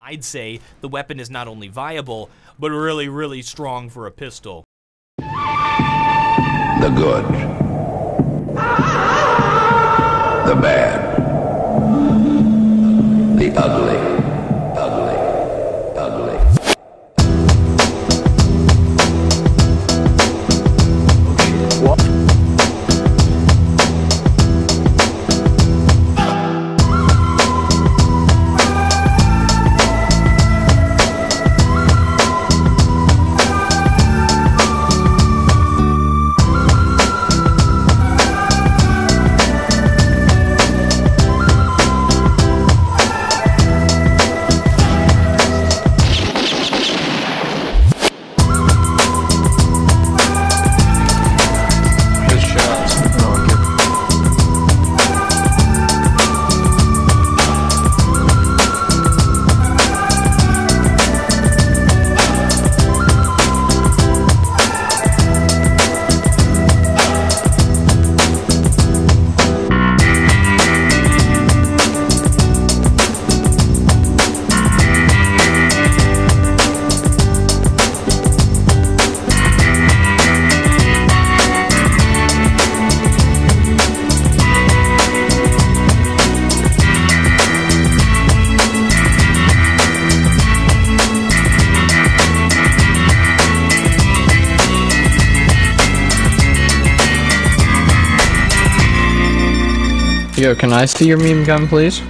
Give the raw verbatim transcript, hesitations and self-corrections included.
I'd say the weapon is not only viable, but really, really strong for a pistol. The good. The bad. The ugly. Yo, can I see your meme gun, please?